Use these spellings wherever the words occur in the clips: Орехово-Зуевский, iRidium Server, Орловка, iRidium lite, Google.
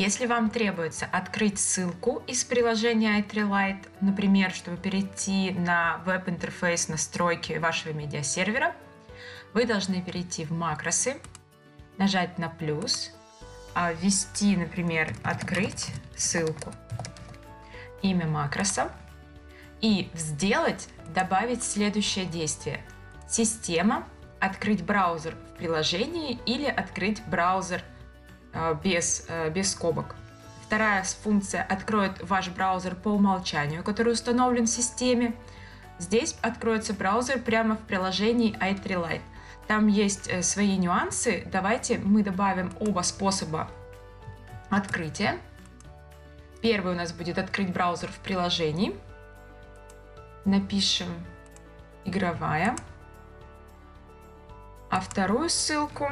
Если вам требуется открыть ссылку из приложения iRidium lite, например, чтобы перейти на веб-интерфейс настройки вашего медиасервера, вы должны перейти в макросы, нажать на плюс, ввести, например, «Открыть ссылку», имя макроса и в «Сделать» добавить следующее действие: «Система», «Открыть браузер в приложении» или «Открыть браузер без скобок». Вторая функция откроет ваш браузер по умолчанию, который установлен в системе. Здесь откроется браузер прямо в приложении iRidium lite. Там есть свои нюансы. Давайте мы добавим оба способа открытия. Первый у нас будет открыть браузер в приложении. Напишем «Игровая». А вторую ссылку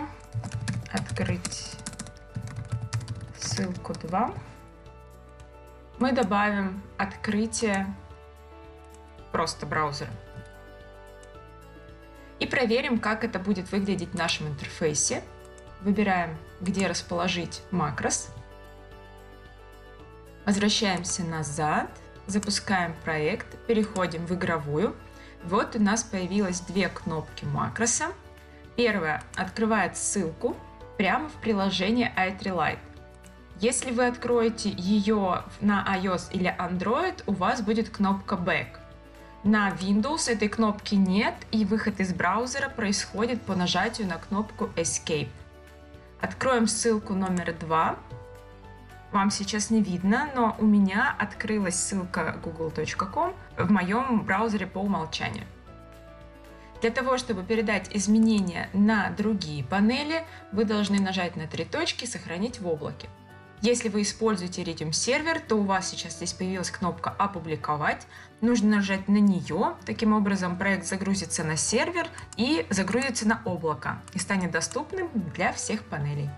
«Открыть ссылку 2». Мы добавим открытие просто браузера. И проверим, как это будет выглядеть в нашем интерфейсе. Выбираем, где расположить макрос. Возвращаемся назад, запускаем проект, переходим в игровую. Вот у нас появилось две кнопки макроса. Первая открывает ссылку прямо в приложении iRidium lite. Если вы откроете ее на iOS или Android, у вас будет кнопка Back. На Windows этой кнопки нет, и выход из браузера происходит по нажатию на кнопку Escape. Откроем ссылку номер 2. Вам сейчас не видно, но у меня открылась ссылка google.com в моем браузере по умолчанию. Для того, чтобы передать изменения на другие панели, вы должны нажать на три точки «Сохранить в облаке». Если вы используете iRidium Server, то у вас сейчас здесь появилась кнопка «Опубликовать». Нужно нажать на нее. Таким образом, проект загрузится на сервер и загрузится на облако и станет доступным для всех панелей.